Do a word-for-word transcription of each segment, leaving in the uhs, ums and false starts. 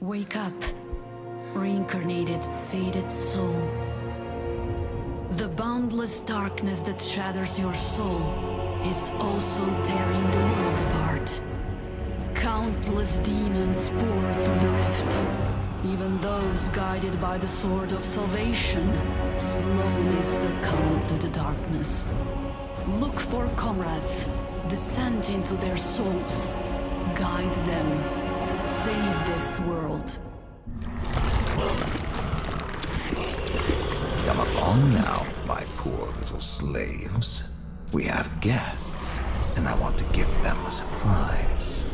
Wake up, reincarnated, faded soul. The boundless darkness that shatters your soul is also tearing the world apart. Countless demons pour through the rift. Even those guided by the sword of salvation slowly succumb to the darkness. Look for comrades, descend into their souls, guide them, save this world. Come along now, my poor little slaves. We have guests, and I want to give them a surprise.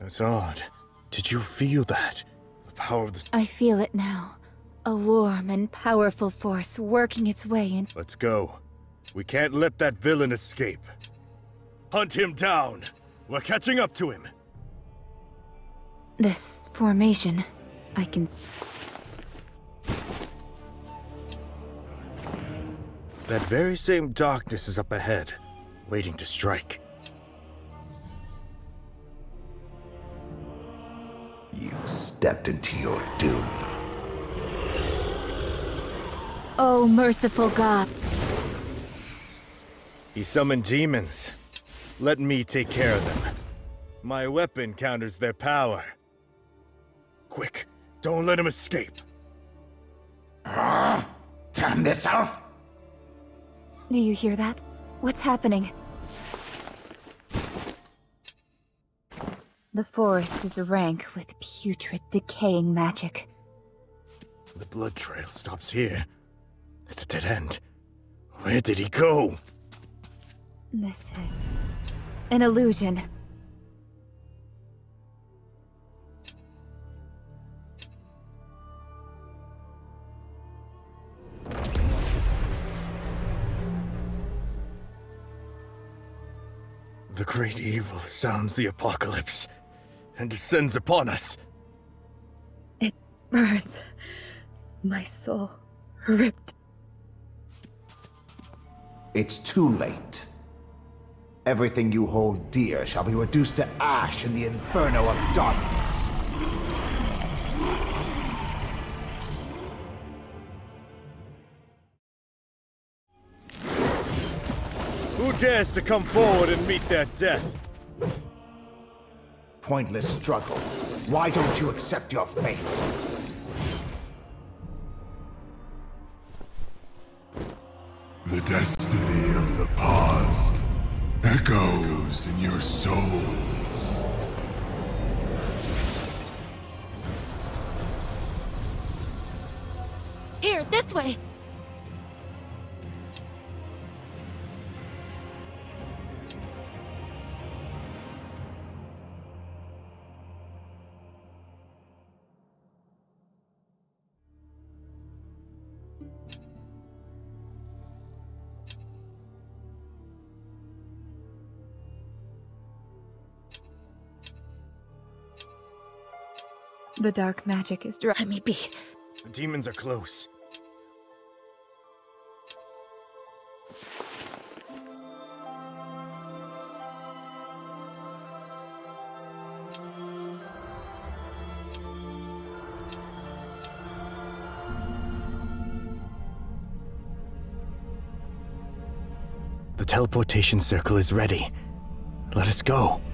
It's odd. Did you feel that? The power of the... I feel it now. A warm and powerful force working its way in... Let's go. We can't let that villain escape. Hunt him down! We're catching up to him! This formation, I can... That very same darkness is up ahead, waiting to strike. You stepped into your doom. Oh, merciful God. He summoned demons. Let me take care of them. My weapon counters their power. Quick, don't let him escape. Ah, damn this elf! Do you hear that? What's happening? The forest is rank with putrid, decaying magic. The blood trail stops here. It's a dead end. Where did he go? This is... an illusion. The great evil sounds the apocalypse and descends upon us. It burns. My soul ripped. It's too late. Everything you hold dear shall be reduced to ash in the inferno of darkness. Who dares to come forward and meet their death? Pointless struggle. Why don't you accept your fate? The destiny of the past echoes in your souls. Here, this way! The dark magic is driving me be. The demons are close. The teleportation circle is ready. Let us go.